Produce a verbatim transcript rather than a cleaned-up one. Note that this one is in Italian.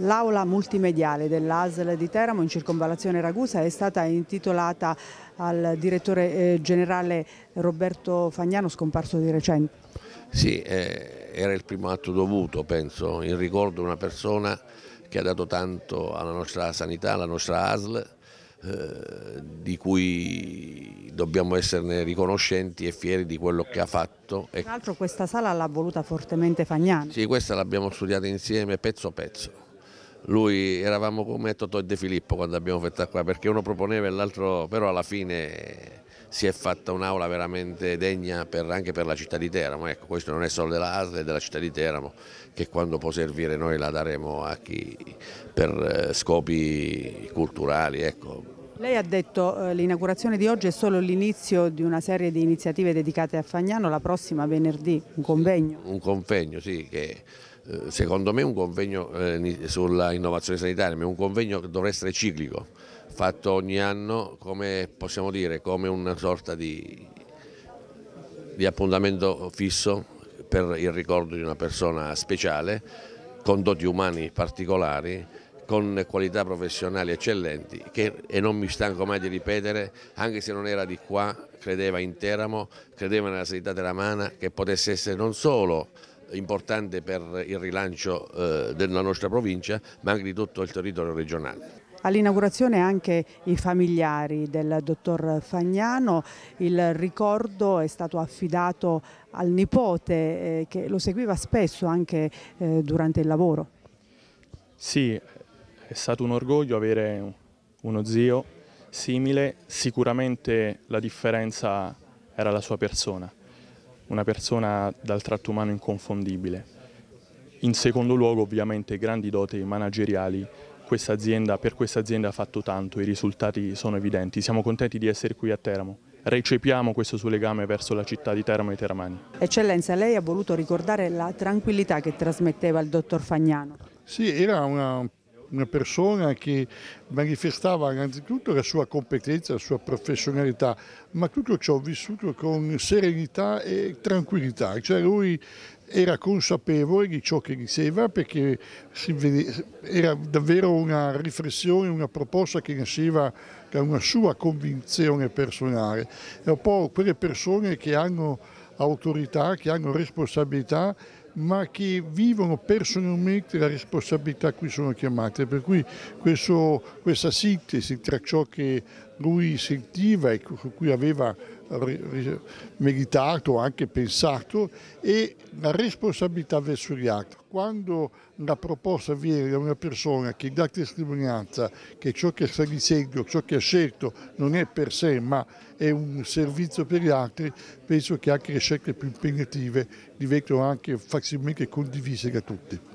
L'aula multimediale dell'A S L di Teramo in circonvallazione Ragusa è stata intitolata al direttore generale Roberto Fagnano, scomparso di recente. Sì, eh, era il primo atto dovuto, penso, in ricordo di una persona che ha dato tanto alla nostra sanità, alla nostra A S L, eh, di cui dobbiamo esserne riconoscenti e fieri di quello che ha fatto. Tra l'altro questa sala l'ha voluta fortemente Fagnano. Sì, questa l'abbiamo studiata insieme pezzo a pezzo. Lui, eravamo come Totò De Filippo quando abbiamo fatto qua, perché uno proponeva e l'altro, però alla fine si è fatta un'aula veramente degna per, anche per la città di Teramo. Ecco, questo non è solo della A S L, è della città di Teramo, che quando può servire noi la daremo a chi per scopi culturali. Ecco. Lei ha detto che eh, l'inaugurazione di oggi è solo l'inizio di una serie di iniziative dedicate a Fagnano, la prossima venerdì, un convegno. Un convegno, sì, che eh, secondo me è un convegno eh, sulla innovazione sanitaria, ma è un convegno che dovrà essere ciclico, fatto ogni anno, come possiamo dire, come una sorta di, di appuntamento fisso per il ricordo di una persona speciale, con doti umani particolari, con qualità professionali eccellenti che, e non mi stanco mai di ripetere, anche se non era di qua, credeva in Teramo, credeva nella sanità teramana che potesse essere non solo importante per il rilancio eh, della nostra provincia, ma anche di tutto il territorio regionale. All'inaugurazione anche i familiari del dottor Fagnano, il ricordo è stato affidato al nipote eh, che lo seguiva spesso anche eh, durante il lavoro. Sì, è stato un orgoglio avere uno zio simile, sicuramente la differenza era la sua persona, una persona dal tratto umano inconfondibile. In secondo luogo ovviamente grandi doti manageriali, questa azienda, per questa azienda ha fatto tanto, i risultati sono evidenti, siamo contenti di essere qui a Teramo. Recepiamo questo suo legame verso la città di Teramo e i teramani. Eccellenza, lei ha voluto ricordare la tranquillità che trasmetteva il dottor Fagnano. Sì, era una... una persona che manifestava innanzitutto la sua competenza, la sua professionalità, ma tutto ciò vissuto con serenità e tranquillità, cioè lui era consapevole di ciò che diceva perché era davvero una riflessione, una proposta che nasceva da una sua convinzione personale. È un po' quelle persone che hanno autorità, che hanno responsabilità, ma che vivono personalmente la responsabilità a cui sono chiamate, per cui questo, questa sintesi tra ciò che lui sentiva e su cui aveva meditato, anche pensato, e la responsabilità verso gli altri. Quando la proposta viene da una persona che dà testimonianza che ciò che sta dicendo, ciò che ha scelto non è per sé ma è un servizio per gli altri, penso che anche le scelte più impegnative diventano anche facilmente condivise da tutti.